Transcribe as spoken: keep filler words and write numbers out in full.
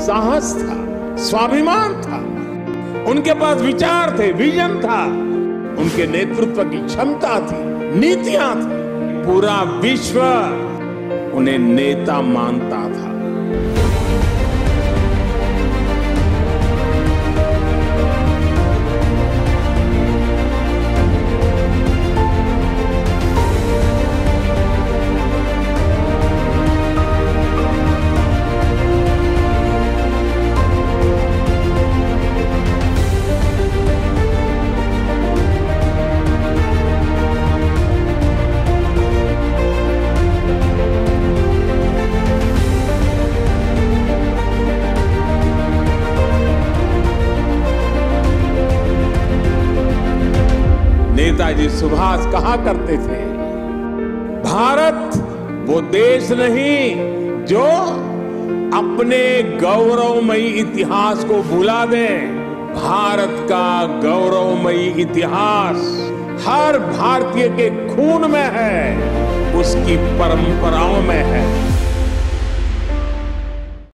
साहस था, स्वाभिमान था, उनके पास विचार थे, विजन था, उनके नेतृत्व की क्षमता थी, नीतियां थी। पूरा विश्व उन्हें नेता मानता था। नेताजी सुभाष कहा करते थे, भारत वो देश नहीं जो अपने गौरवमयी इतिहास को भुला दे। भारत का गौरवमयी इतिहास हर भारतीय के खून में है, उसकी परंपराओं में है।